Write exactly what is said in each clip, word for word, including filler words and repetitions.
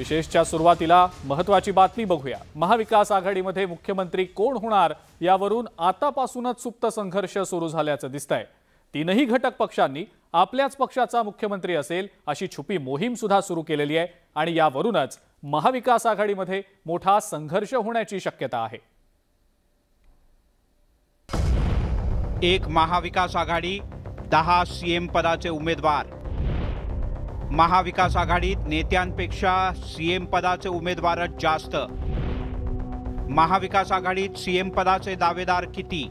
विशेषच्या सुरुवातीला महत्त्वाची बातमी बघूया। महाविकास आघाडीमध्ये मुख्यमंत्री कोण होणार यावरून आतापासूनच सुप्त संघर्ष सुरू झाल्याचं दिसतंय। तीनही घटक पक्षांनी आपल्याच पक्षाचा मुख्यमंत्री असेल अशी छुपी मोहीम सुद्धा सुरू केलेली आहे आणि यावरूनच महाविकास आघाडीमध्ये मोठा संघर्ष होण्याची शक्यता आहे। एक महाविकास आघाडी दहा सीएम पदाचे उमेदवार। महाविकास आघाडीत नेत्यांपेक्षा सीएम पदाचे उमेदवारच जास्त। महाविकास आघाडीत सीएम पदाचे दावेदार किती?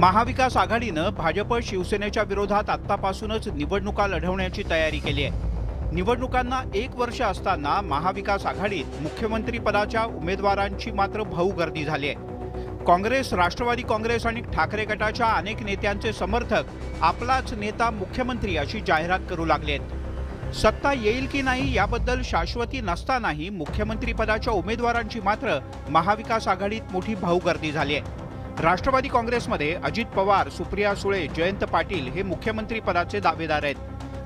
महाविकास आघाडीनं भाजप शिवसेनेच्या विरोधात आतापासूनच निवडणुका लढवण्याची तयारी केली आहे। निवडणुकांना एक वर्ष असताना महाविकास आघाडीत मुख्यमंत्री पदाच्या उमेदवारांची मात्र भाऊ गर्दी झाली आहे। काँग्रेस, राष्ट्रवादी काँग्रेस आणि ठाकरे गटाच्या अनेक नेत्यांचे समर्थक आपलाच नेता मुख्यमंत्री अशी जाहिरात करू लागलेत। सत्ता येईल की नाही याबद्दल शाश्वती नसतानाही मुख्यमंत्री पदाच्या उमेदवारांची मात्र महाविकास आघाडीत मोठी भाऊगर्दी झाली आहे। राष्ट्रवादी काँग्रेसमध्ये अजित पवार, सुप्रिया सुळे, जयंत पाटील हे मुख्यमंत्री पदाचे दावेदार आहेत,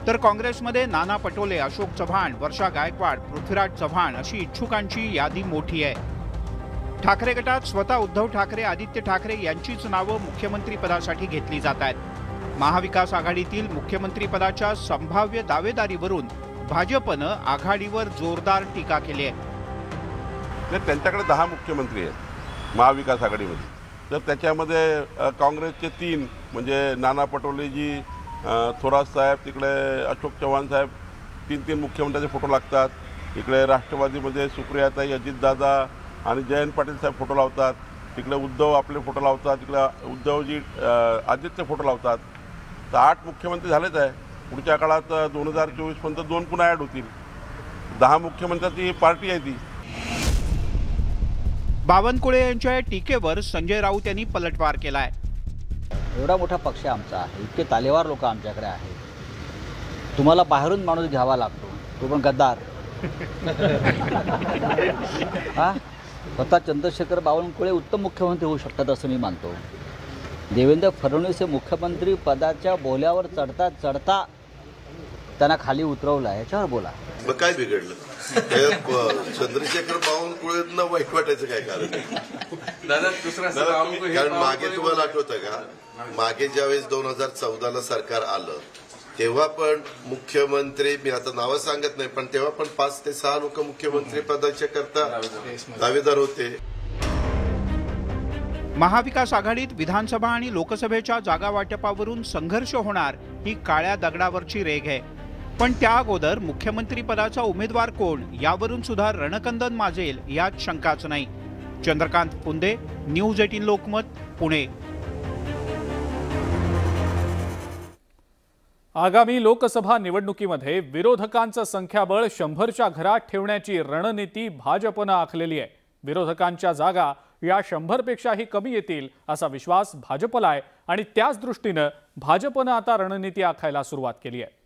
तर काँग्रेसमध्ये नाना पटोले, अशोक चव्हाण, वर्षा गायकवाड, पृथ्वीराज चव्हाण अशी इच्छुकांची यादी मोठी आहे। ठाकरे गटात स्वतः उद्धव ठाकरे, आदित्य ठाकरे यांचीच नावं मुख्यमंत्री पदासाठी घेतली जात आहेत। महाविकास आघाडीतील मुख्यमंत्री पदाच्या संभाव्य दावेदारीवरून भाजपनं आघाडीवर जोरदार टीका केली आहे। त्यांच्याकडे दहा मुख्यमंत्री आहेत महाविकास आघाडीमध्ये, तर त्याच्यामध्ये काँग्रेसचे तीन म्हणजे नाना पटोलेजी, थोरात साहेब, तिकडे अशोक चव्हाण साहेब, तीन तीन मुख्यमंत्र्यांचे फोटो लागतात। इकडे राष्ट्रवादीमध्ये सुप्रियाताई, अजितदादा आणि जयंत पाटील साहेब फोटो लावतात, तिकडे उद्धव आपले फोटो लावतात, तिकडे उद्धवजी आदित्य फोटो लावतात। तर आठ मुख्यमंत्री झालेच आहे। पुढच्या काळात दोन हजार चोवीसपर्यंत दोन पुन्हा ॲड होतील। दहा मुख्यमंत्र्यांची पार्टी आहे ती। बावनकुळे यांच्या टीकेवर संजय राऊत यांनी पलटवार केला आहे। एवढा मोठा पक्ष आमचा आहे, इतके तालेवार लोक आमच्याकडे आहेत, तुम्हाला बाहेरून माणूस घ्यावा लागतो, तो पण गद्दार। हा, स्वतः चंद्रशेखर बावनकुळे उत्तम मुख्यमंत्री होऊ शकतात असं मी मानतो। देवेंद्र फडणवीस हे मुख्यमंत्री पदाच्या बोल्यावर चढता चढता त्यांना खाली उतरवला, याच्यावर बोला। मग काय बिघडलं? चंद्रशेखर बावनकुळेंना वाईट वाटायचं काय कारण? दादा दुसरा कारण मागे तुम्हाला आठवतं का, मागे ज्यावेळेस दोन हजार चौदाला सरकार आलं तेव्हा पण मुख्यमंत्री, मी आता नावं सांगत नाही, पण तेव्हा पण पाच ते सहा लोक मुख्यमंत्री पदाच्या करता दावेदार होते। महाविकास आघाडीत विधानसभा आणि लोकसभेच्या जागा वाटपावरून संघर्ष होणार ही काळ्या दगडावरची रेघ आहे, पण त्या अगोदर मुख्यमंत्री पदाचा उमेदवार कोण यावरून सुद्धा रणकंदन माजेल यात शंकाच नाही। Chandrakant Punde, news eighteen Lokmat, Pune. आगामी लोकसभा निवडणुकीमध्ये विरोधकांचं संख्याबळ शंभरच्या घरात ठेवण्याची रणनीती भाजपनं आखलेली आहे। विरोधकांच्या जागा या शंभरपेक्षाही कमी येतील असा विश्वास भाजपला आहे आणि त्याच दृष्टीनं भाजपनं आता रणनीती आखायला सुरुवात केली आहे।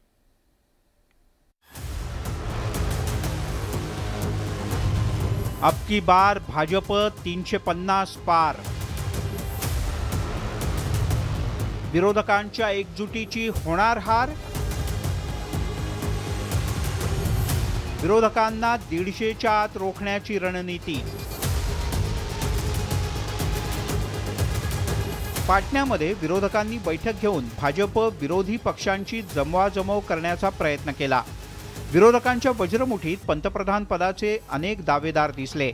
अब की बार भाजप तीनशे पन्नास पार। विरोधकांच्या एकजुटीची होणार हार। विरोधकांना दीडशेच्या आत रोखण्याची रणनीती। पाटण्यामध्ये विरोधकांनी बैठक घेऊन भाजप विरोधी पक्षांची जमवाजमव करण्याचा प्रयत्न केला। विरोधकांच्या वज्रमुठीत पंतप्रधान पदाचे अनेक दावेदार दिसले।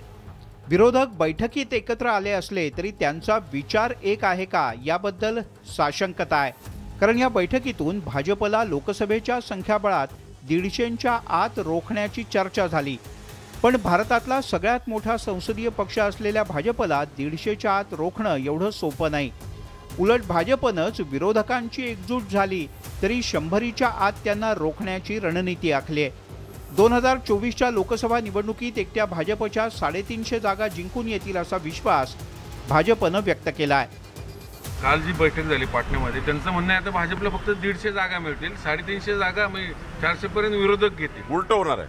विरोधक बैठकीत एकत्र आले असले तरी त्यांचा विचार एक आहे का याबद्दल साशंकता आहे, कारण या बैठकीतून भाजपला लोकसभेच्या संख्याबळात दीडशेच्या आत रोखण्याची चर्चा झाली, पण भारतातला सगळ्यात मोठा संसदीय पक्ष असलेल्या भाजपला दीडशेच्या आत रोखणं एवढं सोपं नाही। उलट भाजपनंच विरोधकांची एकजूट झाली तरी शंभरीच्या आत त्यांना रोखण्याची रणनीती आखली आहे। दोन हजार चोवीसच्या लोकसभा निवडणुकीत एकट्या भाजपच्या साडेतीनशे जागा जिंकून येतील असा विश्वास भाजपनं व्यक्त केला आहे। काल जी बैठक झाली पाटण्यामध्ये, त्यांचं म्हणणं आहे आता भाजपला फक्त दीडशे जागा मिळतील, साडेतीनशे जागा म्हणजे चारशे पर्यंत विरोधक घेतील। उलट होणार आहे,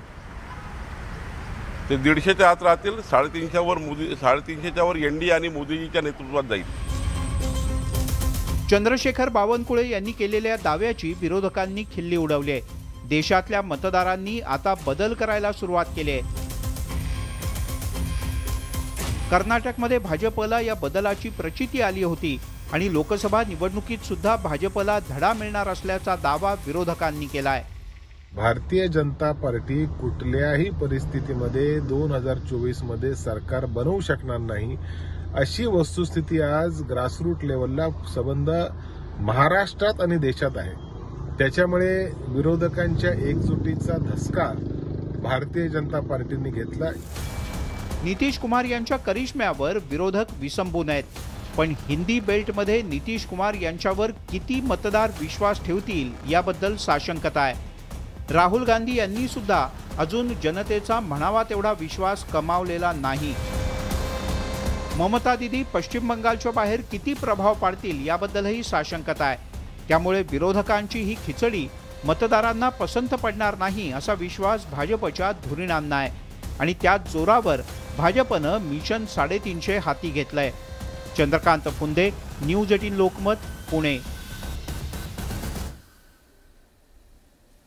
ते दीडशेच्या आत राहतील, साडेतीनशेवर मोदी साडेतीनशेच्या वर एनडीए आणि मोदीजीच्या नेतृत्वात जाईल। चंद्रशेखर बावनकुळे यांनी केलेल्या दाव्याची विरोधकांनी खिल्ली उडवली आहे। देशातल्या मतदारांनी आता बदल करायला सुरुवात केली आहे। कर्नाटकमध्ये भाजपला या बदलाची प्रचिती आली होती आणि लोकसभा निवडणुकीत सुद्धा भाजपला धडा मिळणार असल्याचा दावा विरोधकांनी केला आहे। भारतीय जनता पार्टी कुठल्याही परिस्थितीमध्ये दोन हजार चोवीस मध्ये सरकार बनवू शकणार नाही अशी वस्तुस्थिती आज ग्रासरूट लेवलला संबंध महाराष्ट्रात आणि देशात आहे। त्याच्यामुळे विरोधकांच्या एकजुटीचा धसका भारतीय जनता पार्टीने घेतला। नीतीश कुमार यांच्या करिश्म्यावर विरोधक विसंबून आहेत, पण हिंदी बेल्टमध्ये नीतीश कुमार यांच्यावर किती मतदार विश्वास ठेवतील याबद्दल साशंकता आहे। राहुल गांधी यांनी सुद्धा अजून जनतेचा म्हणावा तेवढा विश्वास कमावलेला नाही। ममता दीदी पश्चिम बंगालच्या बाहेर किती प्रभाव पाडतील याबद्दलही साशंकता आहे। त्यामुळे विरोधकांची ही खिचडी मतदारांना पसंत पडणार नाही असा विश्वास भाजपच्या धुरीणांना आहे आणि त्या जोरावर भाजपनं मिशन साडेतीनशे हाती घेतलंय। चंद्रकांत फुंदे, न्यूज अठरा लोकमत, पुणे।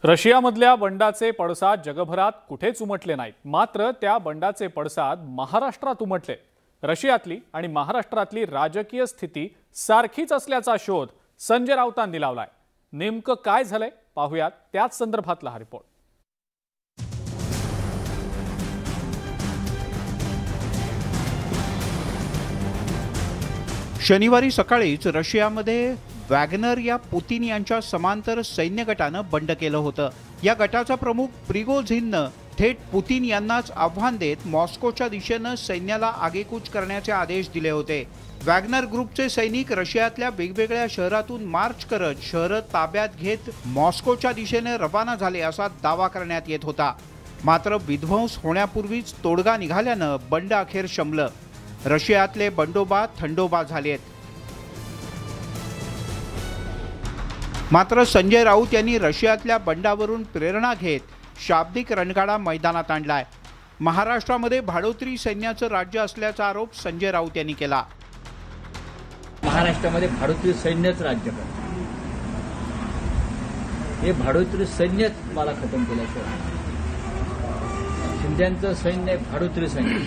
रशियामधल्या बंडाचे पडसाद जगभरात कुठेच उमटले नाहीत, मात्र त्या बंडाचे पडसाद महाराष्ट्रात उमटले। रशियातली आणि महाराष्ट्रातली राजकीय स्थिती सारखीच असल्याचा शोध संजय राऊतांनी लावलाय। नेमकं काय झालंय पाहूयात, त्याच संदर्भातला हा रिपोर्ट। शनिवारी सकाळीच रशियामध्ये वॅगनर या पुतीन यांच्या समांतर सैन्य गटानं बंड केलं होतं। या गटाचा प्रमुख प्रिगोझिननं थेट पुतीन यांनाच आव्हान देत मॉस्कोच्या दिशेनं सैन्याला आगेकूच करण्याचे आदेश दिले होते। वॅगनर ग्रुपचे सैनिक रशियातल्या वेगवेगळ्या शहरातून मार्च करत शहरं ताब्यात घेत मॉस्कोच्या दिशेने रवाना झाले असा दावा करण्यात येत होता, मात्र विध्वंस होण्यापूर्वीच तोडगा निघाल्यानं बंड अखेर शमलं। रशियातले बंडोबा थंडोबा झालेत। मात्र संजय राऊत यांनी रशियातल्या बंडावरून प्रेरणा घेत शाब्दिक रणगाडा मैदानात आणलाय। महाराष्ट्रामध्ये भाडोत्री सैन्याचं राज्य असल्याचा आरोप संजय राऊत यांनी केला। महाराष्ट्रामध्ये भाडोत्री सैन्यच राज्य करत, हे भाडोत्री सैन्यच मला खतम केल्याशिवाय, शिंद्यांचं सैन्य भाडोत्री सैन्य,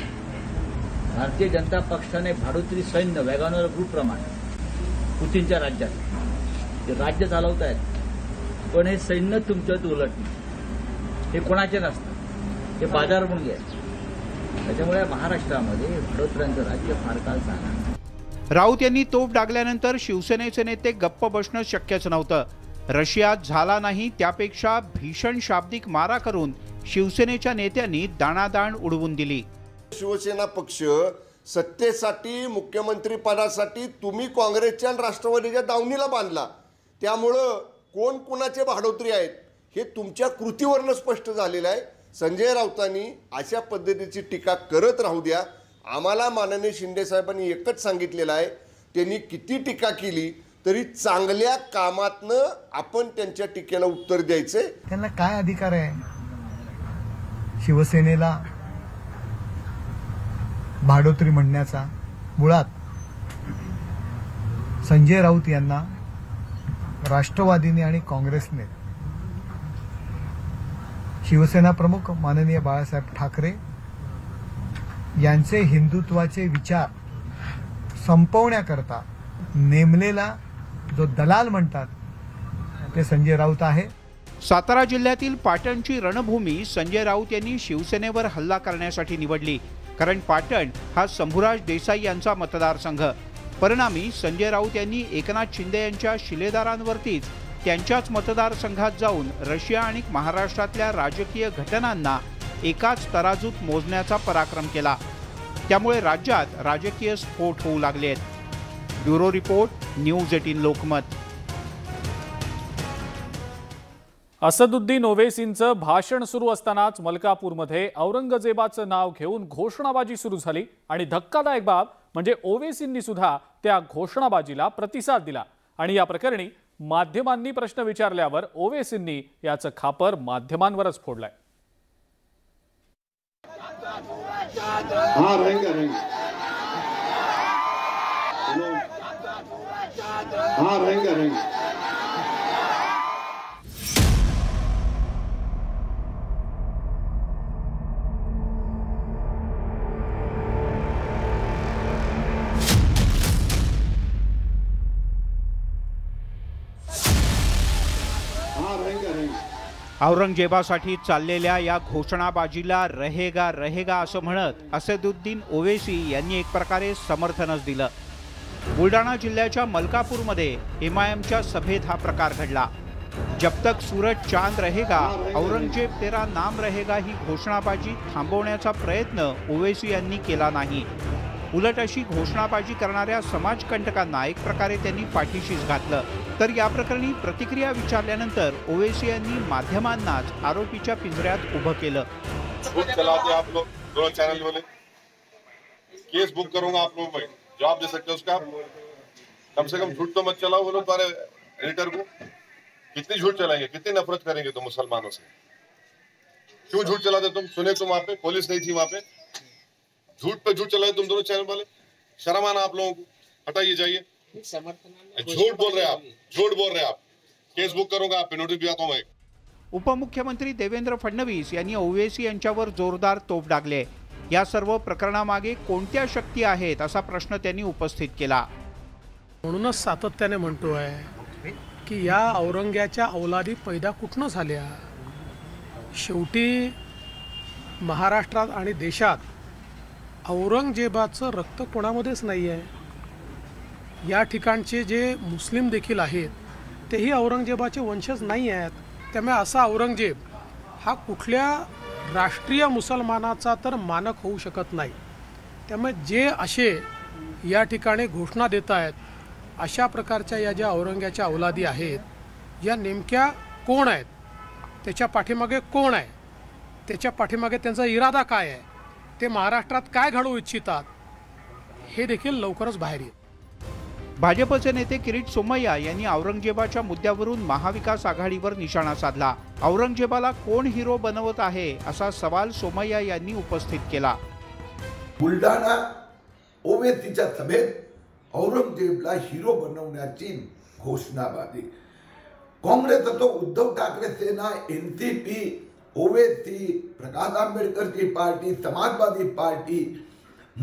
भारतीय जनता पक्षाने भाडोत्री सैन्य वॅगनर ग्रुप प्रमाणे पुतीनच्या राज्यात ते राज्य चालवत आहेत, पण हे सैन्य तुमच्यात उलटलं, हे कोणाचे नसतं, हे बाजार म्हणून घ्या। त्याच्यामुळे महाराष्ट्रामध्ये भाडोत्र्यांचं राज्य फार काळ चालणार। राऊत यांनी तोफ डागल्यानंतर शिवसेनेचे नेते गप्प बसणं शक्यच नव्हतं। रशियात झाला नाही त्यापेक्षा भीषण शाब्दिक मारा करून शिवसेनेच्या नेत्यांनी दाणादाण उडवून दिली। शिवसेना पक्ष सत्तेसाठी, मुख्यमंत्री पदासाठी तुम्ही काँग्रेसच्या राष्ट्रवादीच्या दावणीला बांधला, त्यामुळं कोण कोणाचे भाडोत्री आहेत हे तुमच्या कृतीवरनं स्पष्ट झालेलं आहे। संजय राऊतांनी अशा पद्धतीची टीका करत राहू द्या। आम्हाला माननीय शिंदे साहेबांनी एकच सांगितलेलं आहे, त्यांनी किती टीका केली तरी चांगल्या कामातनं आपण त्यांच्या टीकेला उत्तर द्यायचे। त्यांना काय अधिकार आहे शिवसेनेला भाडोत्री म्हणण्याचा? मुळात संजय राऊत यांना राष्ट्रवादीने आणि काँग्रेसने शिवसेना प्रमुख माननीय बाळासाहेब ठाकरे यांचे हिंदुत्वाचे विचार संपवण्याकरता नेमलेला जो दलाल म्हणतात ते संजय राऊत आहे। सातारा जिल्ह्यातील पाटणची रणभूमी संजय राऊत यांनी शिवसेनेवर हल्ला करण्यासाठी निवडली, कारण पाटण हा शंभूराज देसाई यांचा मतदारसंघ। परिणामी संजय राऊत यांनी एकनाथ शिंदे यांच्या शिलेदारांवरतीच त्यांच्याच मतदारसंघात जाऊन रशिया आणि महाराष्ट्रातल्या राजकीय घटनांना एकाच तराजूत मोजण्याचा पराक्रम केला। त्यामुळे राज्यात राजकीय स्फोट होऊ लागलेत। ब्युरो रिपोर्ट, न्यूज अठरा लोकमत। असदुद्दीन ओवेसींचं भाषण सुरू असतानाच मलकापूरमध्ये औरंगजेबाचं नाव घेऊन घोषणाबाजी सुरू झाली आणि धक्कादायक बाब म्हणजे ओवेसींनी सुद्धा त्या घोषणाबाजीला प्रतिसाद दिला आणि या प्रकरणी माध्यमांनी प्रश्न विचारल्यावर ओवेसींनी याचं खापर माध्यमांवरच फोडलंय। हाँ रहेंगे रहेंगे हाँ रहेंगे रहेंगे औरंगजेबासाठी चाललेल्या या घोषणाबाजीला रहेगा रहेगा असं म्हणत असदुद्दीन ओवेसी यांनी एक प्रकारे समर्थनच दिलं। बुलढाणा जिल्ह्याच्या मलकापूरमध्ये एमआयएमच्या सभेत हा प्रकार घडला। जब तक सूरज चांद रहेगा औरंगजेब तेरा नाम रहेगा ही घोषणाबाजी थांबवण्याचा प्रयत्न ओवेसी यांनी केला नाही, उलट अशी घोषणाबाजी करणाऱ्या समाजकंटकांना एक प्रकारे त्यांनी पाठीशीच घातलं। तर या प्रकरणी प्रतिक्रिया विचारल्यानंतर ओवेसी यांनी माध्यमांनाच आरोपीच्या पिंजऱ्यात उभं केलं। बुक चलाते आप लोग दोनों चैनल वाले, केस बुक करूंगा आप लोगों पे, जवाब दे सकते हो उसका। कम से कम झूठ तो मत चलाओ बोलो तुम्हारे एडिटर को, कितनी झूठ चलाएंगे, कितनी नफरत करेंगे तुम मुसलमानों से, क्यों झूठ चलाते तुम, सुने तुम वहाँ पे पुलिस नहीं थी, वहाँ पे झूठ पे झूठ चलाए तुम दोनों चैनल वाले, शर्म आना आप लोगों को, हटाइए जाइए। झूठ बोल रहे आप, झूठ बोल रहे आप, केस बुक करूंगा आप पे, नोटिस भी आता हूं मैं। उपमुख्यमंत्री देवेंद्र फडणवीस यांनी ओवेसी यांच्यावर जोरदार तोफ डागले। या सर्व प्रकरणामागे कोणत्या शक्ती आहेत असा प्रश्न त्यांनी उपस्थित केला। म्हणूनच सातत्याने म्हणतोय की या औरंग्याच्या औलादी पैदा कुठून झाल्या, शेवटी महाराष्ट्रात आणि देशात औरंगजेबाचं रक्त कोणामध्येच नाही आहे। या ठिकाणचे जे मुस्लिम देखील आहेत तेही औरंगजेबाचे वंशज नाही आहेत, त्यामुळे असा औरंगजेब हा कुठल्या राष्ट्रीय मुसलमानाचा तर मानक होऊ शकत नाही। त्यामुळे जे असे या ठिकाणी घोषणा देत आहेत अशा प्रकारच्या या ज्या औरंग्याच्या औलादी आहेत या नेमक्या कोण आहेत, त्याच्या पाठीमागे कोण आहे, त्याच्या पाठीमागे त्यांचा इरादा काय आहे, ते महाराष्ट्रात काय घडवू इच्छितात हे देखील लवकरच बाहेर येईल। भाजपचे नेते किरीट सोमय्या यांनी औरंगजेबाच्या मुद्द्यावरून महाविकास आघाडीवर निशाणा साधला। औरंगजेबाला कोण हिरो बनवत आहे असा सवाल सोमय्या यांनी उपस्थित केला। बुलढाणा ओवेसीच्या सभेत औरंगजेबला हिरो बनवण्याची घोषणाबाजी, काँग्रेस तो उद्धव ठाकरे सेना एनसीपी ओवेसी प्रकाश आंबेडकरची पार्टी समाजवादी पार्टी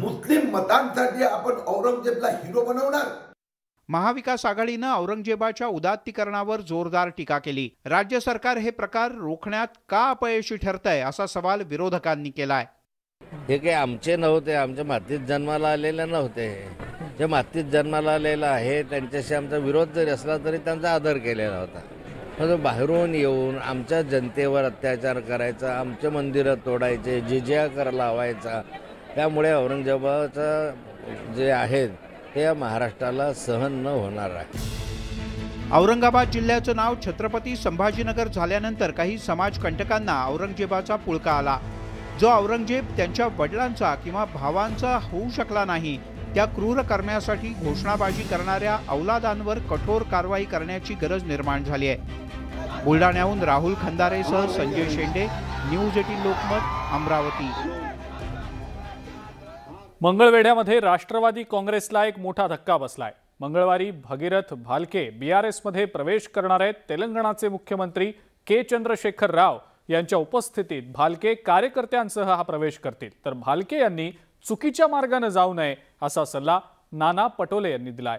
मुस्लिम मतांसाठी आपण औरंगजेबला हिरो बनवणार। महाविकास आघाडीनं औरंगजेबाच्या उदात्तीकरणावर जोरदार टीका केली। राज्य सरकार हे प्रकार रोखण्यात का अपयशी ठरतंय असा सवाल विरोधकांनी केलाय। हे काय आमचे नव्हते, आमच्या मातीत जन्माला आलेले नव्हते, जे मातीत जन्माला आलेला आहे त्यांच्याशी आमचा विरोध जरी असला तरी त्यांचा आदर केलेला होता। बाहेरून येऊन आमच्या जनतेवर अत्याचार करायचा, आमचे मंदिरं तोडायचे, जिजिया कर लावायचा, त्यामुळे औरंगजेबाचं जे आहेत ते महाराष्ट्राला सहन न होणार आहे। औरंगाबाद जिल्ह्याचं नाव छत्रपती संभाजीनगर झाल्यानंतर काही समाजकंटकांना औरंगजेबाचा पुळका आला। जो औरंगजेब त्यांच्या वडिलांचा किंवा भावांचा होऊ शकला नाही त्या क्रूर कर्मासाठी घोषणाबाजी करणाऱ्या औलादांवर कठोर कारवाई करण्याची गरज निर्माण झाली आहे। बुलढाण्याहून राहुल खंदारेसह संजय शेंडे, न्यूज अठरा लोकमत, अमरावती। मंगळवेढ्यामध्ये राष्ट्रवादी काँग्रेसला एक मोठा धक्का बसलाय। मंगळवारी भगीरथ भालके बीआरएसमध्ये प्रवेश करणार आहेत। तेलंगणाचे मुख्यमंत्री के चंद्रशेखर राव यांच्या उपस्थितीत भालके कार्यकर्त्यांसह हा प्रवेश करतील। तर भालके यांनी चुकीच्या मार्गाने जाऊ नये असा सल्ला नाना पटोले यांनी दिलाय।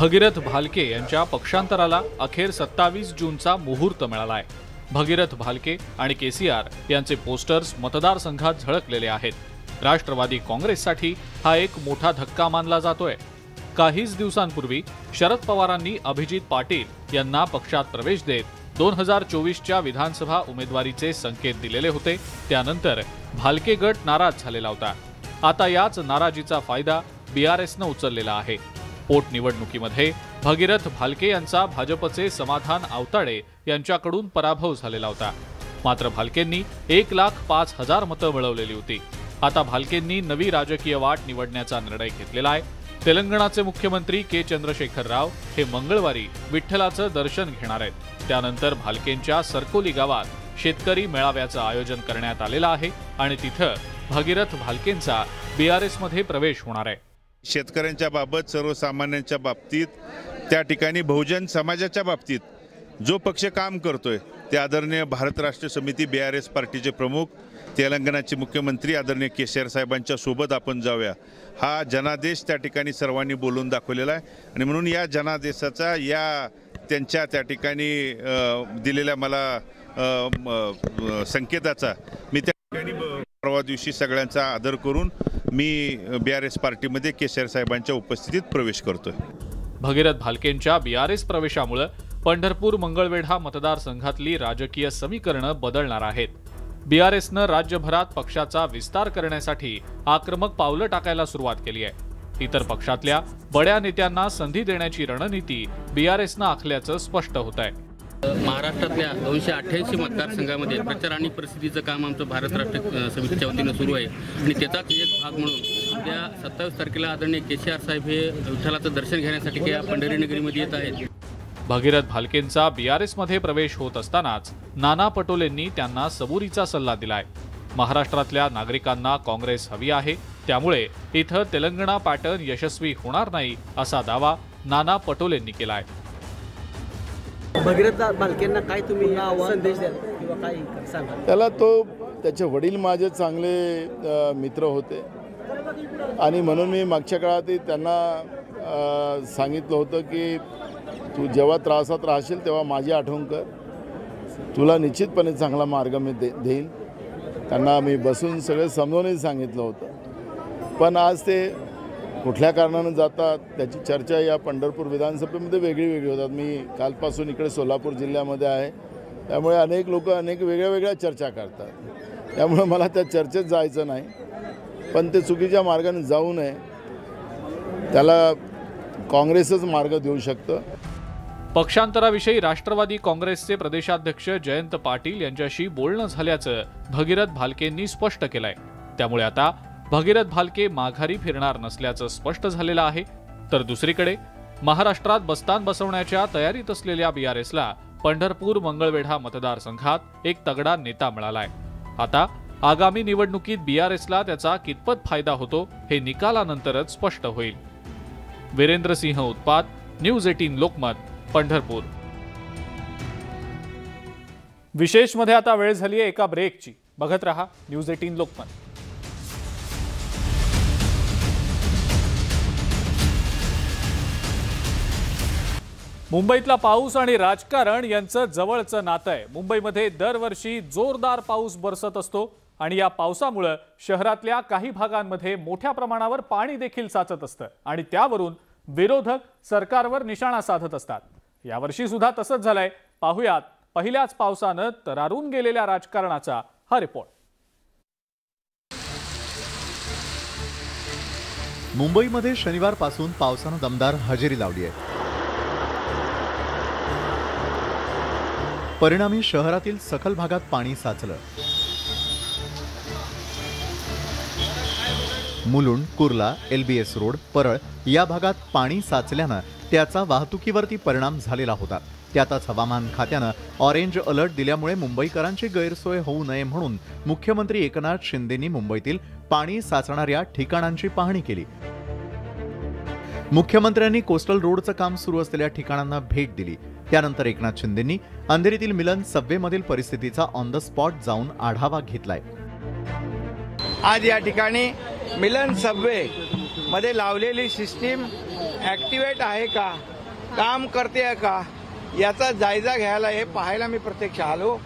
भगीरथ भालके यांच्या पक्षांतराला अखेर सत्तावीस जूनचा मुहूर्त मिळालाय। भगीरथ भालके आणि केसीआर यांचे पोस्टर्स मतदारसंघात झळकलेले आहेत। राष्ट्रवादी काँग्रेससाठी हा एक मोठा धक्का मानला जातोय। काहीच दिवसांपूर्वी शरद पवारांनी अभिजित पाटील यांना पक्षात प्रवेश देत दोन हजार चोवीसच्या विधानसभा उमेदवारीचे संकेत दिलेले होते। त्यानंतर भालके गट नाराज झालेला होता। आता याच नाराजीचा फायदा बीआरएसनं उचललेला आहे। पोटनिवडणुकीमध्ये भगीरथ भालके यांचा भाजपचे समाधान आवताडे यांच्याकडून पराभव झालेला होता, मात्र भालकेंनी एक लाख पाच हजार मतं मिळवलेली होती। आता भालकेंनी नवी राजकीय वाट निवडण्याचा निर्णय घेतलेला आहे। तेलंगणाचे मुख्यमंत्री के चंद्रशेखर राव हे मंगळवारी विठ्ठलाचं दर्शन घेणार आहेत। त्यानंतर भालकेंच्या सरकोली गावात शेतकरी मेळाव्याचं आयोजन करण्यात आलेलं आहे आणि तिथं भगीरथ भालकेंचा बीआरएसमध्ये प्रवेश होणार आहे। शेतकऱ्यांच्या बाबत, सर्वसामान्यांच्या बाबतीत, त्या ठिकाणी बहुजन समाजाच्या बाबतीत जो पक्ष काम करतोय ते आदरणीय भारत राष्ट्र समिती बी आर एस पार्टीचे प्रमुख तेलंगणाचे मुख्यमंत्री आदरणीय के सी आर साहेबांच्या सोबत आपण जाऊया हा जनादेश त्या ठिकाणी सर्वांनी बोलून दाखवलेला आहे आणि म्हणून या जनादेशाचा या त्यांच्या त्या ठिकाणी दिलेल्या मला संकेताचा मी त्या ठिकाणी परवा दिवशी सगळ्यांचा आदर करून मी बी आर एस पार्टीमध्ये के सी आर साहेबांच्या उपस्थितीत प्रवेश करतोय। भगीरथ भालकेंच्या बी आर एस प्रवेशामुळे पंढरपूर मंगळवेढा मतदारसंघातली राजकीय समीकरण बदलणार आहेत। बीआरएसने राज्यभरात पक्षाचा विस्तार करण्यासाठी आक्रमक पावलं टाकायला सुरुवात केली आहे। इतर पक्षातल्या बड्या नेत्यांना संधी देण्याची रणनीती बीआरएसने आखल्याचं स्पष्ट होत आहे। महाराष्ट्रातल्या दोनशे अठ्ठ्याऐंशी मतदारसंघामध्ये प्रचार आणि प्रसिद्धीचं काम आमचं भारत राष्ट्र समितीच्या वतीनं सुरू आहे आणि त्याचाच एक भाग म्हणून त्या सत्तावीस तारखेला आदरणीय के सी आर साहेब हे विठ्ठलाचं दर्शन घेण्यासाठी त्या पंढरी नगरीमध्ये येत आहेत। भगीरथ भालकेंचा बीआरएसमध्ये प्रवेश होत असतानाच नाना पटोलेंनी त्यांना सबुरीचा सल्ला दिलाय। महाराष्ट्रातल्या नागरिकांना काँग्रेस हवी आहे, त्यामुळे इथं तेलंगणा पॅटर्न यशस्वी होणार नाही असा दावा नाना पटोलेंनी केलाय। भगीरथ भालकेंना काय तुम्ही या संदेश द्याल किंवा काय सांगाल? त्याला तो त्याचे वडील माझे चांगले मित्र होते आणि म्हणून मी मागच्या काळातही त्यांना सांगितलं होतं की तू जेव्हा त्रासात राहशील तेव्हा माझी आठवण कर, तुला निश्चितपणे चांगला मार्ग मी दे देईन त्यांना मी बसून सगळे समजूनही सांगितलं होतं। पण आज ते कुठल्या कारणानं जातात त्याची चर्चा या पंढरपूर विधानसभेमध्ये वेगळी वेगळी होतात। मी कालपासून इकडे सोलापूर जिल्ह्यामध्ये आहे त्यामुळे अनेक लोक अनेक वेगळ्या वेगळ्या चर्चा करतात, त्यामुळे मला त्या चर्चेत जायचं नाही। पण ते चुकीच्या मार्गाने जाऊ नये, त्याला काँग्रेसच मार्ग देऊ शकतं। पक्षांतराविषयी राष्ट्रवादी काँग्रेसचे प्रदेशाध्यक्ष जयंत पाटील यांच्याशी बोलणं झाल्याचं भगीरथ भालकेंनी स्पष्ट केलंय, त्यामुळे आता भगीरथ भालके माघारी फिरणार नसल्याचं स्पष्ट झालेलं आहे। तर दुसरीकडे महाराष्ट्रात बस्तान बसवण्याच्या तयारीत असलेल्या बीआरएसला पंढरपूर मंगळवेढा मतदारसंघात एक तगडा नेता मिळालाय। आता आगामी निवडणुकीत बीआरएसला त्याचा कितपत फायदा होतो हे निकालानंतरच स्पष्ट होईल। वीरेंद्र सिंह उत्पात, न्यूज अठरा लोकमत, पंढरपूर। विशेष मध्ये आता वेळ झाली आहे एका ब्रेकची। बघत रहा न्यूज अठरा लोकमत। मुंबईतला पाऊस आणि राजकारण यांचं जवळचं नातं आहे। मुंबईमध्ये दरवर्षी जोरदार पाऊस बरसत असतो आणि या पावसामुळे शहरातल्या काही भागांमध्ये मोठ्या प्रमाणावर पाणी देखील साचत असतं आणि त्यावरून विरोधक सरकारवर निशाणा साधत असतात। यावर्षी सुद्धा तसंच झालंय। पाहुयात पहिल्याच पावसानं तरारून गेलेल्या राजकारणाचा हा रिपोर्ट। मुंबईमध्ये शनिवारपासून पावसानं दमदार हजेरी लावली आहे। परिणामी शहरातील सखल भागात पाणी साचलं। मुलुंड, कुर्ला, एलबीएस रोड, परळ या भागात पाणी साचल्यानं त्याचा वाहतुकीवरती परिणाम झालेला होता। त्यातच हवामान खात्यानं ऑरेंज अलर्ट दिल्यामुळे मुंबईकरांची गैरसोय होऊ नये म्हणून मुख्यमंत्री एकनाथ शिंदेंनी मुंबईतील पाणी साचणाऱ्या ठिकाणांची पाहणी केली। मुख्यमंत्र्यांनी कोस्टल रोडचं काम सुरू असलेल्या ठिकाणांना भेट दिली। त्यानंतर एकनाथ शिंदेंनी अंधेरीतील मिलन सबवेमधील परिस्थितीचा ऑन द स्पॉट जाऊन आढावा घेतलाय। आज या ठिकाणी मिलन सबवे मध्ये लावलेली सिस्टीम ऍक्टिव्हेट आहे का, काम करते आहे का याचा जायजा घ्यायला हे पाहायला मी प्रत्यक्ष आलो।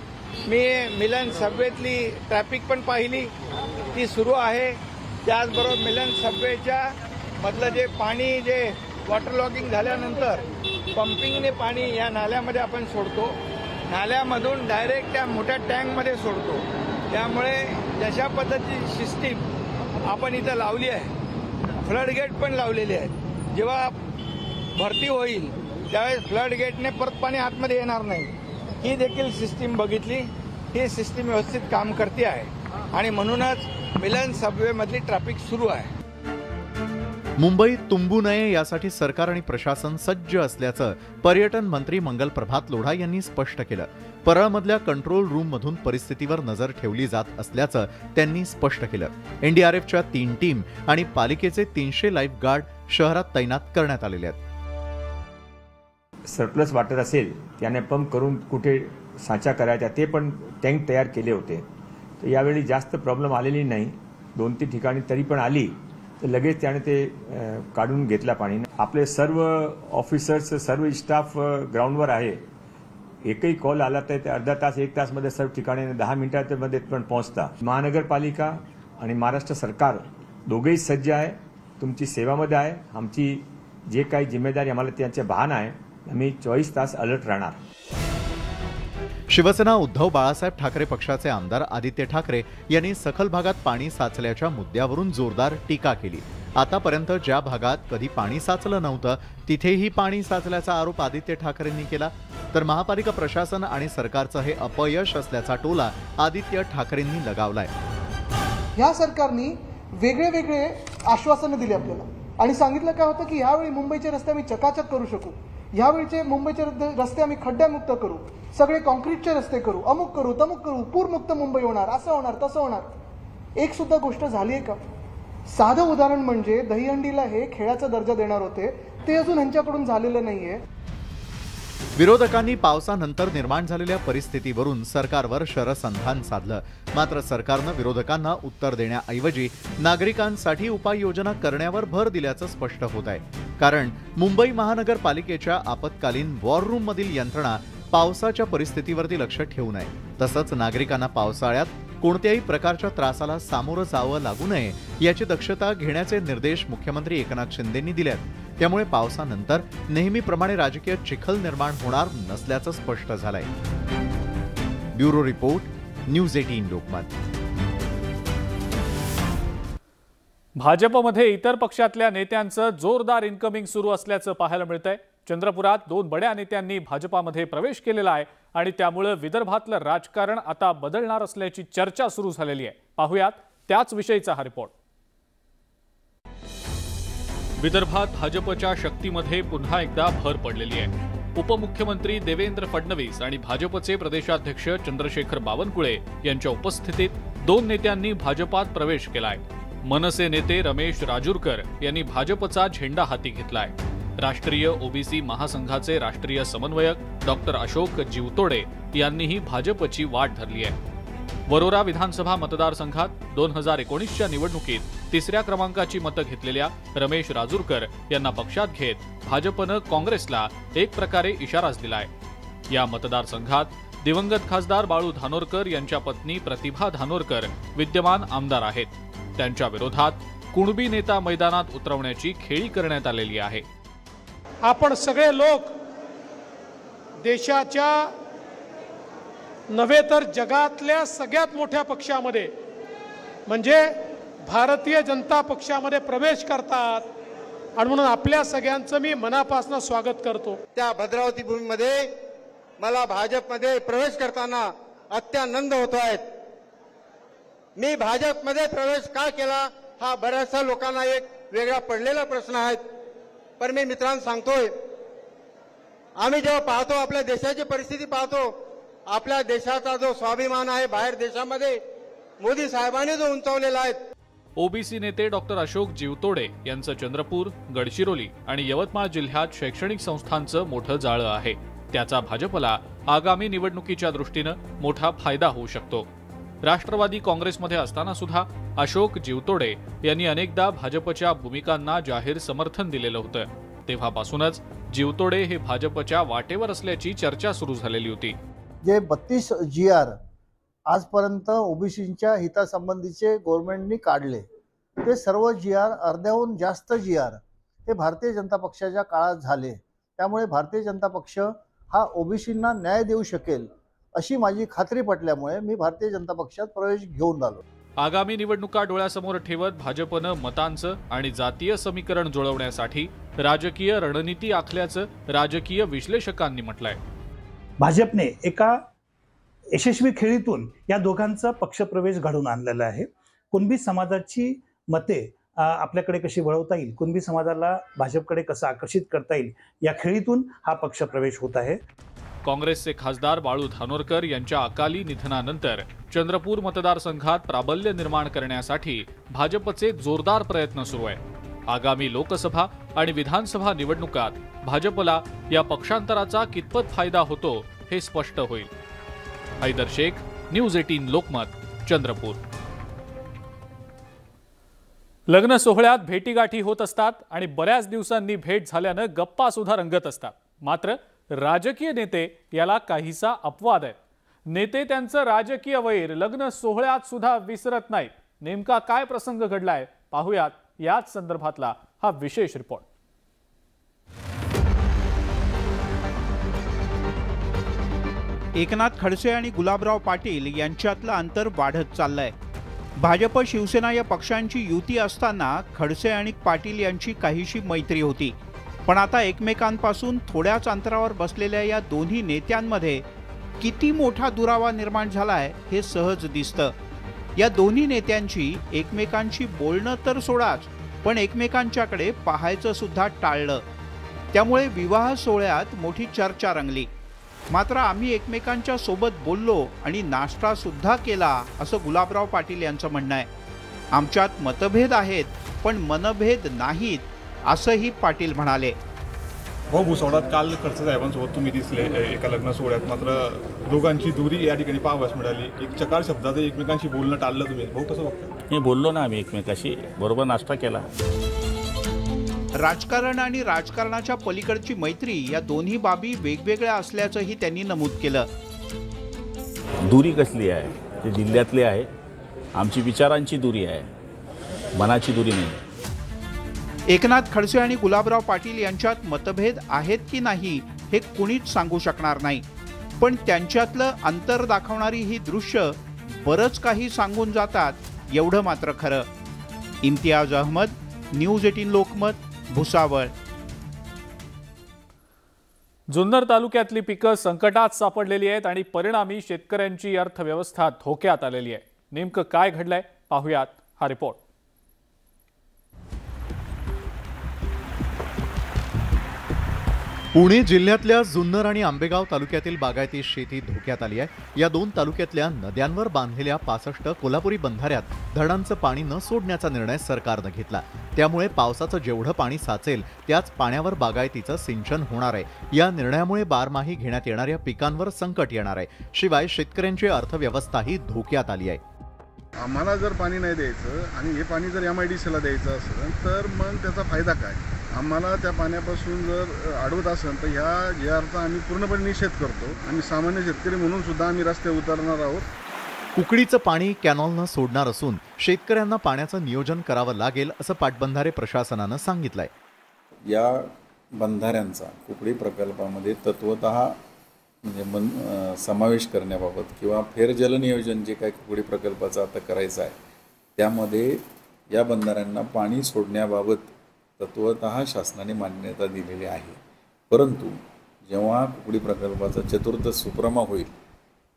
मी मिलन सबवेतली ट्रॅफिक पण पाहिली, ती सुरू आहे। त्याचबरोबर मिलन सबवेच्या मधलं जे पाणी जे वॉटर लॉगिंग झाल्यानंतर पंपिंगने पाणी या नाल्यामध्ये आपण सोडतो, नाल्यामधून डायरेक्ट त्या मोठ्या टँकमध्ये सोडतो, त्यामुळे जशा पद्धतीची सिस्टीम आपण इथं लावली आहे, फ्लड गेट पण लावलेले आहेत। जेव्हा भरती होईल त्यावेळेस फ्लड गेटने परत पाणी आतमध्ये येणार नाही, ही देखील सिस्टीम बघितली। ही सिस्टीम व्यवस्थित काम करते आहे आणि म्हणूनच मिलन सबवेमधली ट्रॅफिक सुरू आहे। मुंबई तुंबू नये यासाठी सरकार आणि प्रशासन सज्ज असल्याचं पर्यटन मंत्री मंगल प्रभात लोढा यांनी स्पष्ट केलं। परळमधल्या कंट्रोल रूममधून परिस्थितीवर नजर ठेवली जात असल्याचं त्यांनी स्पष्ट केलं। एनडीआरएफच्या तीन टीम आणि पालिकेचे तीनशे लाईफ गार्ड शहरात तैनात करण्यात आलेले आहेत। सरप्लस वाटर असेल त्याने पंप करून कुठे साचा करायचा ते पण टँक तयार केले होते, तर यावेळी जास्त प्रॉब्लेम आलेली नाही, दोन तीन ठिकाणी तरी पण आली तर लगेच त्याने ते काढून घेतला पाणी। आपले सर्व ऑफिसर्स सर्व स्टाफ ग्राउंडवर आहे, एकही कॉल आला तर अर्धा तास एक तास मध्ये सर्व ठिकाणी दहा मिनिटांमध्ये पण पोहोचता। महानगरपालिका आणि महाराष्ट्र सरकार दोघेही सज्ज आहे, तुमची सेवेमध्ये आहे, आमची जे काही जिम्मेदारी आम्हाला त्यांचे भान आहे, आम्ही चोवीस तास अलर्ट राहणार। शिवसेना उद्धव बाळासाहेब ठाकरे पक्षाचे आमदार आदित्य ठाकरे यांनी सखल भागात पाणी साचल्याच्या मुद्द्यावरून जोरदार टीका केली। आतापर्यंत ज्या भागात कधी पाणी साचलं नव्हतं तिथेही पाणी साचल्याचा आरोप आदित्य ठाकरेंनी केला, तर महापालिका प्रशासन आणि सरकारचं हे अपयश असल्याचा टोला आदित्य ठाकरेंनी लगावलाय। या सरकारने वेगळे वेगळे आश्वासनं दिली आपल्याला आणि सांगितलं काय होतं की यावेळी मुंबईचे रस्ते आम्ही चकाचक करू शकू, यावेळीचे मुंबईचे रस्ते आम्ही खड्ड्यामुक्त करू, सगळे कॉन्क्रीटचे रस्ते करू, अमुक करू तमुक करू, पूरमुक्त मुंबई होणार, असं होणार तसं होणार। एक सुद्धा गोष्ट झाली आहे का? साधं उदाहरण म्हणजे दहीहंडीला हे खेळाचा दर्जा देणार होते, ते अजून यांच्याकडून झालेलं नाहीये। विरोधकांनी पावसानंतर निर्माण झालेल्या परिस्थितीवरून सरकारवर शरसंधान साधलं, मात्र सरकारनं विरोधकांना उत्तर देण्याऐवजी नागरिकांसाठी उपाययोजना करण्यावर भर दिल्याचं स्पष्ट होत आहे। कारण मुंबई महानगरपालिकेच्या आपत्कालीन वॉर रूममधील यंत्रणा पावसाच्या परिस्थितीवरती लक्ष ठेवून आहे, तसंच नागरिकांना पावसाळ्यात कोणत्याही प्रकारच्या त्रासाला सामोरं जावं लागू नये याची दक्षता घेण्याचे निर्देश मुख्यमंत्री एकनाथ शिंदेंनी दिलेत। त्यामुळे पावसानंतर नेहमीप्रमाणे राजकीय चिखल निर्माण होणार नसल्याचं स्पष्ट झालंय। ब्युरो रिपोर्ट, न्यूज अठरा लोकमत। भाजपमध्ये इतर पक्षातल्या नेत्यांचं जोरदार इनकमिंग सुरू असल्याचं पाहायला मिळतंय। चंद्रपुरात दोन बड्या नेत्यांनी भाजपामध्ये प्रवेश केलेला आहे आणि त्यामुळे विदर्भातलं राजकारण आता बदलणार असल्याची चर्चा सुरू झालेली आहे। पाहूयात त्याच विषयीचा हा रिपोर्ट। विदर्भात भाजपच्या शक्तीमध्ये पुन्हा एकदा भर पडलेली आहे। उपमुख्यमंत्री देवेंद्र फडणवीस आणि भाजपचे प्रदेशाध्यक्ष चंद्रशेखर बावनकुळे यांच्या उपस्थितीत दोन नेत्यांनी भाजपात प्रवेश केलाय। मनसे नेते रमेश राजूरकर यांनी भाजपचा झेंडा हाती घेतलाय। राष्ट्रीय ओबीसी महासंघाचे राष्ट्रीय समन्वयक डॉक्टर अशोक जीवतोडे यांनीही भाजपची वाट धरली आहे। वरोरा विधानसभा मतदारसंघात दोन हजार एकोणीसच्या निवडणुकीत तिसऱ्या क्रमांकाची मतं घेतलेल्या रमेश राजूरकर यांना पक्षात घेत भाजपनं काँग्रेसला एक प्रकारे इशाराच दिलाय। या मतदारसंघात दिवंगत खासदार बाळू धानोरकर यांच्या पत्नी प्रतिभा धानोरकर विद्यमान आमदार आहेत, त्यांच्या विरोधात कुणबी नेता मैदानात उतरवण्याची खेळी करण्यात आलेली आहे। आपण सगळे लोक देशाच्या नवे तर जगातल्या सगळ्यात मोठ्या पक्षामध्ये म्हणजे भारतीय जनता पक्षामध्ये प्रवेश करतात आणि म्हणून आपल्या सगळ्यांचं मी मनापासून स्वागत करतो। त्या भद्रावती भूमीमध्ये मला भाजपमध्ये प्रवेश करताना अत्यानंद होतो आहे। मी भाजपमध्ये प्रवेश का केला हा बऱ्याचशा लोकांना एक वेगळा पडलेला प्रश्न आहे, पण मी मित्रांनो सांगतोय, आम्ही जेव्हा पाहतो आपल्या देशाची परिस्थिती पाहतो, आपल्या देशाचा जो स्वाभिमान आहे बाहेर देशामध्ये मोदी साहेबांनी जो उंचावलेला आहे। ओबीसी नेते डॉक्टर अशोक जीवतोडे यांचं चंद्रपूर, गडचिरोली आणि यवतमाळ जिल्ह्यात शैक्षणिक संस्थांचं मोठं जाळं आहे, त्याचा भाजपला आगामी निवडणुकीच्या दृष्टीनं मोठा फायदा होऊ शकतो। राष्ट्रवादी काँग्रेसमध्ये असताना सुद्धा अशोक जीवतोडे यांनी अनेकदा भाजपच्या भूमिकांना जाहीर समर्थन दिलेलं होतं, तेव्हापासूनच जीवतोडे हे भाजपच्या वाटेवर असल्याची चर्चा सुरू झालेली होती। जे बत्तीस जी आर आजपर्यंत ओबीसींच्या हितासंबंधीचे गव्हर्नमेंटनी काढले ते सर्व जी आर, अर्ध्याहून जास्त जी आर हे भारतीय जनता पक्षाच्या काळात झाले, त्यामुळे भारतीय जनता पक्ष हा ओबीसींना न्याय देऊ शकेल अशी माझी खात्री पटल्यामुळे मी भारतीय जनता पक्षात प्रवेश घेऊन आलो। आगामी निवडणुका डोळ्यासमोर ठेवत भाजपनं मतांचं आणि जातीय समीकरण जुळवण्यासाठी राजकीय रणनीती आखल्याचं राजकीय विश्लेषकांनी म्हटलंय। भाजपने एका यशस्वी खेळीतून या दोघांचा पक्षप्रवेश घडवून आणलेला आहे। कुणबी समाजाची मते आपल्याकडे कशी वळवता येईल, कुणबी समाजाला भाजपकडे कसं आकर्षित करता येईल या खेळीतून हा पक्षप्रवेश होत आहे। काँग्रेसचे खासदार बाळू धानोरकर यांच्या अकाली निधनानंतर चंद्रपूर मतदारसंघात प्राबल्य निर्माण करण्यासाठी भाजपचे जोरदार प्रयत्न सुरू आहे। आगामी लोकसभा आणि विधानसभा निवडणुकात भाजपला या पक्षांतराचा कितपत फायदा होतो हे स्पष्ट होईल। हैदर शेख, न्यूज अठरा लोकमत, चंद्रपूर. लग्न सोहळ्यात भेटीगाठी होत असतात आणि बऱ्याच दिवसांनी भेट झाल्याने गप्पा सुद्धा रंगत असतात. मात्र राजकीय नेते याला काहीसा अपवाद आहे. नेते त्यांचं राजकीय वैर लग्न सोहळ्यात सुद्धा विसरत नाहीत. नेमका काय प्रसंग घडलाय पाहूयात याच संदर्भातला हा विशेष रिपोर्ट. एकनाथ खडसे आणि गुलाबराव पाटील यांच्यातला अंतर वाढत चाललंय. भाजप शिवसेना या पक्षांची युती असताना खडसे आणि पाटील यांची काहीशी मैत्री होती, पण आता एकमेकांपासून थोड्याच अंतरावर बसलेल्या या दोन्ही नेत्यांमध्ये किती मोठा दुरावा निर्माण झालाय हे सहज दिसतं. या दोन्ही नेत्यांची एकमेकांशी बोलणं तर सोडाच, पण एकमेकांच्याकडे पाहायचं सुद्धा टाळलं. त्यामुळे विवाह सोहळ्यात मोठी चर्चा रंगली. मात्र आम्ही एकमेकांच्या सोबत बोललो आणि नाश्ता सुद्धा केला असं गुलाबराव पाटील यांचं म्हणणं आहे. आमच्यात मतभेद आहेत पण मनभेद नाहीत असंही पाटील म्हणाले. हो, भुसवडात काल खडसे साहेबांसोबत तुम्ही दिसले एका लग्न सोहळ्यात, मात्र दोघांची दुरी या ठिकाणी पाहावयास मिळाली. एक चकार शब्दात एकमेकांशी बोलणं टाळलं तुम्ही. भाऊ कसं बघता? मी बोललो ना, आम्ही एकमेकाशी बरोबर नाश्ता केला. राजकारण आणि राजकारणाच्या पलीकडची मैत्री या दोन्ही बाबी वेगवेगळ्या असल्याचंही त्यांनी नमूद केलं. दूरी कसली आहे? ते जिल्ह्यातले आहे. आमची विचारांची दूरी आहे, मनाची दूरी नाही. एकनाथ खडसे आणि गुलाबराव पाटील यांच्यात मतभेद आहेत की नाही हे कोणीच सांगू शकणार नाही, पण त्यांच्यातलं अंतर दाखवणारी ही दृश्य बरंच काही सांगून जातात एवढं मात्र खरं. इम्तियाज अहमद, न्यूज अठरा लोकमत, भुसावळ. जुन्नर तालुक्यातली पिकं संकटात सापडलेली आहेत आणि परिणामी शेतकऱ्यांची अर्थव्यवस्था धोक्यात आलेली आहे. नेमकं काय घडलंय पाहूयात हा रिपोर्ट. पुणे जिल्ह्यातल्या जुन्नर आणि आंबेगाव तालुक्यातील बागायती शेती धोक्यात आली आहे. या दोन तालुक्यातल्या नद्यांवर बांधलेल्या पासष्ट कोल्हापुरी बंधाऱ्यात धरणांचं पाणी न सोडण्याचा निर्णय सरकारनं घेतला. त्यामुळे पावसाचं जेवढं पाणी साचेल त्याच पाण्यावर बागायतीचं सिंचन होणार आहे. या निर्णयामुळे बारमाही घेण्यात येणाऱ्या पिकांवर संकट येणार आहे. शिवाय शेतकऱ्यांची अर्थव्यवस्थाही धोक्यात आली आहे. आम्हाला जर पाणी नाही द्यायचं आणि हे पाणी जर एम आय डी सीला द्यायचं असेल तर मग त्याचा फायदा काय? आम्हाला त्या पाण्यापासून जर अडवत असेल तर ह्या याचा आम्ही पूर्णपणे निषेध करतो. आम्ही सामान्य शेतकरी म्हणून सुद्धा आम्ही रस्ते उतरणार आहोत. कुकडीचं पाणी कॅनॉलनं सोडणार असून शेतकऱ्यांना पाण्याचं नियोजन करावं लागेल असं पाटबंधारे प्रशासनानं सांगितलं आहे. या बंधाऱ्यांचा कुकडी प्रकल्पामध्ये तत्वतः म्हणजे मन समावेश करण्याबाबत किंवा फेर जलनियोजन जे काय कुकडी प्रकल्पाचं आता करायचं आहे त्यामध्ये या बंधाऱ्यांना पाणी सोडण्याबाबत तत्वतः शासनाने मान्यता दिलेली आहे. परंतु जेव्हा कुकडी प्रकल्पाचा चतुर्थ सुप्रमा होईल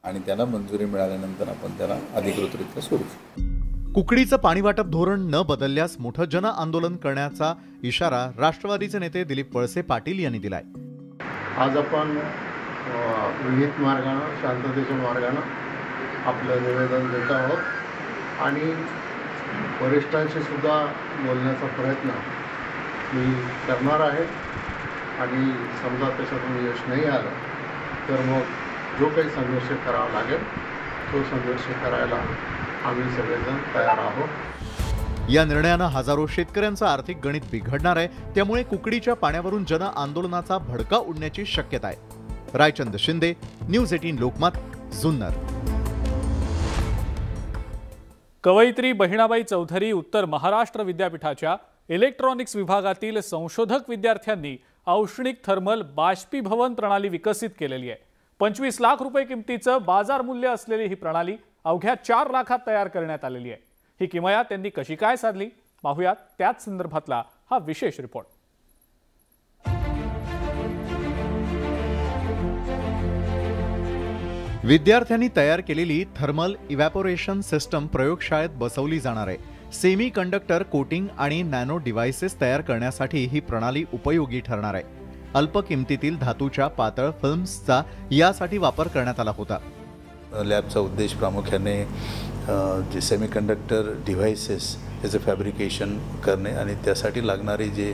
आणि त्याला मंजुरी मिळाल्यानंतर आपण त्याला अधिकृतरित्या सोडू शकतो. कुकडीचं पाणीवाटप धोरण न बदलल्यास मोठं जन आंदोलन करण्याचा इशारा राष्ट्रवादीचे नेते दिलीप वळसे पाटील यांनी दिलाय. आज आपण विहित मार्गाने शांततेच्या मार्गाने आपलं निवेदन देत आहोत आणि वरिष्ठांशी सुद्धा बोलण्याचा प्रयत्न मी करणार आहे. आणि समजा त्याच्यातून यश नाही आलं तर मग जो काही संघर्ष करावा लागेल तो संघर्ष करायला आम्ही सगळेजण तयार आहोत. या निर्णयानं हजारो शेतकऱ्यांचं आर्थिक गणित बिघडणार आहे. त्यामुळे कुकडीच्या पाण्यावरून जन आंदोलनाचा भडका उडण्याची शक्यता आहे. रायचंद शिंदे, न्यूज अठरा लोकमत, जुन्नर. कवयित्री बहिणाबाई चौधरी उत्तर महाराष्ट्र विद्यापीठाच्या इलेक्ट्रॉनिक्स विभागातील संशोधक विद्यार्थ्यांनी औष्णिक थर्मल बाष्पीभवन प्रणाली विकसित केलेली आहे. पंचवीस लाख रुपये किमतीचं बाजार मूल्य असलेली ही प्रणाली अवघ्या चार लाखात तयार करण्यात आलेली आहे. ही किमया त्यांनी कशी काय साधली पाहूयात त्याच संदर्भातला हा विशेष रिपोर्ट. विद्यार्थ्यांनी तयार केलेली थर्मल इव्हॅपोरेशन सिस्टम प्रयोगशाळेत बसवली जाणार आहे. सेमी कंडक्टर कोटिंग आणि नॅनो डिव्हाइसेस तयार करण्यासाठी ही प्रणाली उपयोगी ठरणार आहे. अल्प किमतीतील धातूच्या पातळ फिल्म्सचा यासाठी वापर करण्यात आला होता. लॅबचा उद्देश प्रामुख्याने जे सेमीकंडक्टर डिव्हाइसेस त्याचं फॅब्रिकेशन करणे आणि त्यासाठी लागणारे जे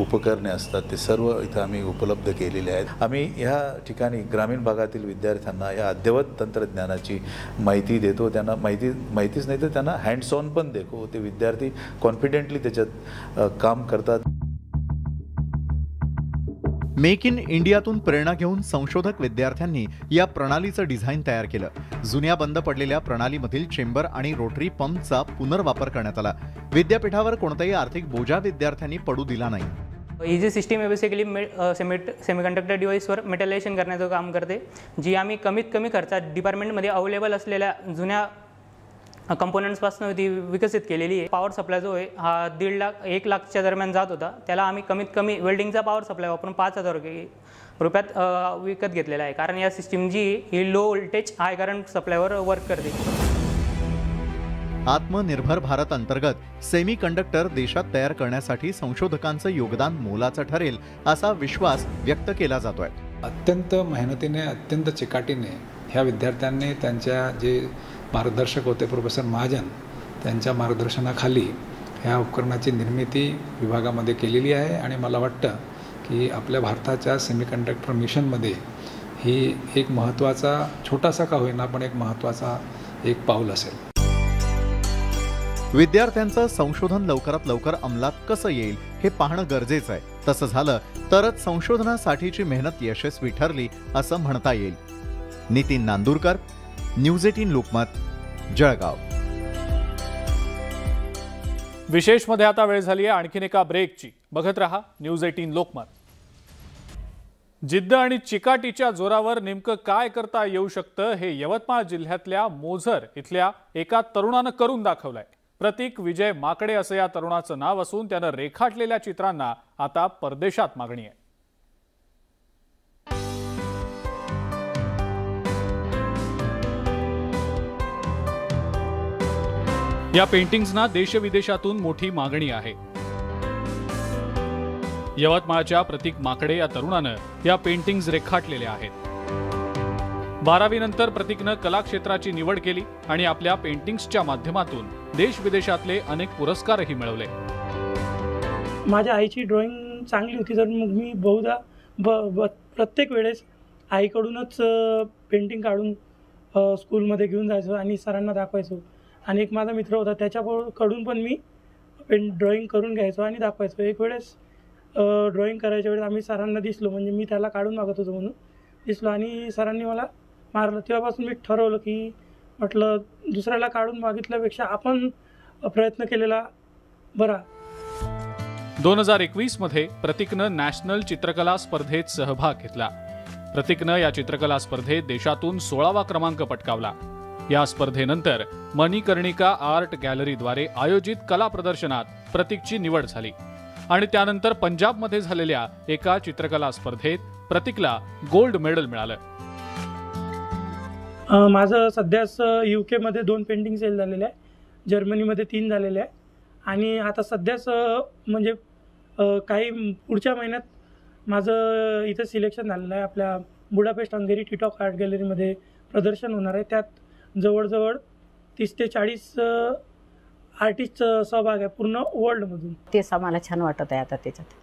उपकरणे असतात ते सर्व इथं आम्ही उपलब्ध केलेले आहेत। आम्ही ह्या ठिकाणी ग्रामीण भागातील विद्यार्थ्यांना या अद्ययावत तंत्रज्ञानाची माहिती देतो, त्यांना माहिती माहितीच नाही तर त्यांना हँड्स ऑन पण देतो, ते विद्यार्थी कॉन्फिडेंटली त्याच्यात काम करतात। मेक इन इंडियातून प्रेरणा घेऊन संशोधक विद्यार्थ्यांनी या प्रणालीचं डिझाईन तयार केलं। जुन्या बंद पडलेल्या प्रणालीमधील चेंबर आणि रोटरी पंपचा पुनर्वापर करण्यात आला। विद्यापीठावर कोणताही आर्थिक बोजा विद्यार्थ्यांनी पडू दिला नाही। ही जी सिस्टीम आहे बेसिकली सेमीकंडक्टर डिव्हाइसवर मेटलायझेशन करण्याचं काम करते, जी आम्ही कमीत कमी खर्चात डिपार्टमेंटमध्ये अवेलेबल असलेल्या जुन्या कंपोनेंट्सपासून ती विकसित केलेली आहे। पावर सप्लाय जो आहे हा दीड लाख एक लाखच्या दरम्यान जात होता, त्याला आम्ही कमीत कमी वेल्डिंगचा पावर सप्लाय वापरून पाच हजार रुपयात विकत घेतलेला आहे, कारण या सिस्टीम जी ही लो व्होल्टेज हाय करंट सप्लायवर वर्क करते। आत्मनिर्भर भारत अंतर्गत सेमी कंडक्टर देशात तयार करण्यासाठी संशोधकांचं योगदान मोलाचं ठरेल असा विश्वास व्यक्त केला जातोय। अत्यंत मेहनतीने अत्यंत चिकाटीने ह्या विद्यार्थ्यांनी त्यांच्या जे मार्गदर्शक होते प्रोफेसर महाजन त्यांच्या मार्गदर्शनाखाली ह्या उपकरणाची निर्मिती विभागामध्ये केलेली आहे आणि मला वाटतं की आपल्या भारताच्या सेमीकंडक्टर मिशनमध्ये ही एक महत्त्वाचा छोटासा का होईना पण एक महत्त्वाचा एक पाऊल असेल। विद्यार्थ्यांचं संशोधन लवकरात लवकर अंमलात कसं येईल हे पाहणं गरजेचं आहे, तसं झालं तरच संशोधनासाठीची मेहनत यशस्वी ठरली असं म्हणता येईल। नितीन नांदूरकर, न्यूज अठरा लोकमत, जळगाव। विशेष मध्ये आता वेळ झाली आहे आणखीन एका ब्रेकची। बघत रहा न्यूज अठरा लोकमत। जिद्द आणि चिकाटीच्या जोरावर नेमकं काय करता येऊ शकतं हे यवतमाळ जिल्ह्यातल्या मोझर इथल्या एका तरुणानं करून दाखवलंय। प्रतीक विजय माकडे असं या तरुणाचं नाव असून त्यानं रेखाटलेल्या चित्रांना आता परदेशात मागणी आहे। या पेंटिंग्सना देशविदेशातून मोठी मागणी आहे। यवतमाळच्या प्रतीक माकडे या तरुणानं या पेंटिंग्स रेखाटलेल्या आहेत। बारावी नंतर प्रतीकनं कला क्षेत्राची निवड केली आणि आपल्या पेंटिंग्सच्या माध्यमातून देशविदेशातले अनेक पुरस्कारही मिळवले। माझ्या आईची ड्रॉइंग चांगली होती, तर मग मी बहुधा ब प्रत्येक वेळेस आईकडूनच पेंटिंग काढून स्कूलमध्ये घेऊन जायचो आणि सरांना दाखवायचो। आणि एक माझा मित्र होता त्याच्याकडून पण मी ड्रॉइंग करून घ्यायचो आणि दाखवायचो। एक वेळेस ड्रॉइंग करायच्या वेळेस आम्ही सरांना दिसलो, म्हणजे मी त्याला काढून मागत होतो म्हणून दिसलो आणि सरांनी मला मारलं। तेव्हापासून मी ठरवलं की म्हटलं दुसऱ्याला काढून मागितल्यापेक्षा आपण प्रयत्न केलेला बरा। दोन हजार एकवीस मध्ये प्रतीकनं नॅशनल चित्रकला स्पर्धेत सहभाग घेतला। प्रतीकनं या चित्रकला स्पर्धेत देशातून सोळावा क्रमांक पटकावला। या स्पर्धेनंतर मणिकर्णिका आर्ट गॅलरीद्वारे आयोजित कला प्रदर्शनात प्रतीकची निवड झाली आणि त्यानंतर पंजाबमध्ये झालेल्या एका चित्रकला स्पर्धेत प्रतीकला गोल्ड मेडल मिळालं। माझं सध्या युकेमध्ये दोन पेंटिंग सेल झालेले आहे, जर्मनीमध्ये तीन झालेले आहे आणि आता सध्याच म्हणजे काही पुढच्या महिन्यात माझं इथं सिलेक्शन झालेलं आहे। आपल्या बुडापेस्ट हंगेरी टिटॉक आर्ट गॅलरीमध्ये प्रदर्शन होणार आहे, त्यात जवळजवळ तीस ते चाळीस आर्टिस्ट सहभाग आहे पूर्ण वर्ल्डमधून। तेच आम्हाला छान वाटत आहे आता। त्याच्यात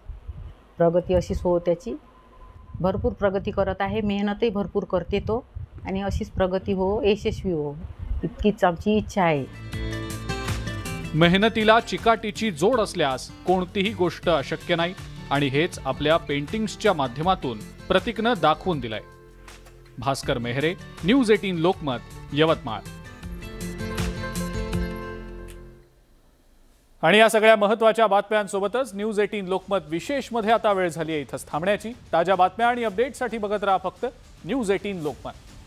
प्रगती अशीच हो, त्याची भरपूर प्रगती करत आहे, मेहनतही भरपूर करते तो आणि अशीच प्रगती हो, यशस्वी हो, इतकीच आमची इच्छा आहे। मेहनतीला चिकाटीची जोड असल्यास कोणतीही गोष्ट अशक्य नाही आणि हेच आपल्या पेंटिंग्सच्या माध्यमातून प्रतीकनं दाखवून दिलंय। भास्कर मेहरे, न्यूज अठरा लोकमत, यवतमाळ। आणि या सगळ्या महत्त्वाच्या बातम्यांसोबतच न्यूज अठरा लोकमत विशेष मध्ये आता वेळ झाली आहे इथंच थांबण्याची। ताज्या बातम्या आणि अपडेटसाठी बघत राहा फक्त न्यूज अठरा लोकमत।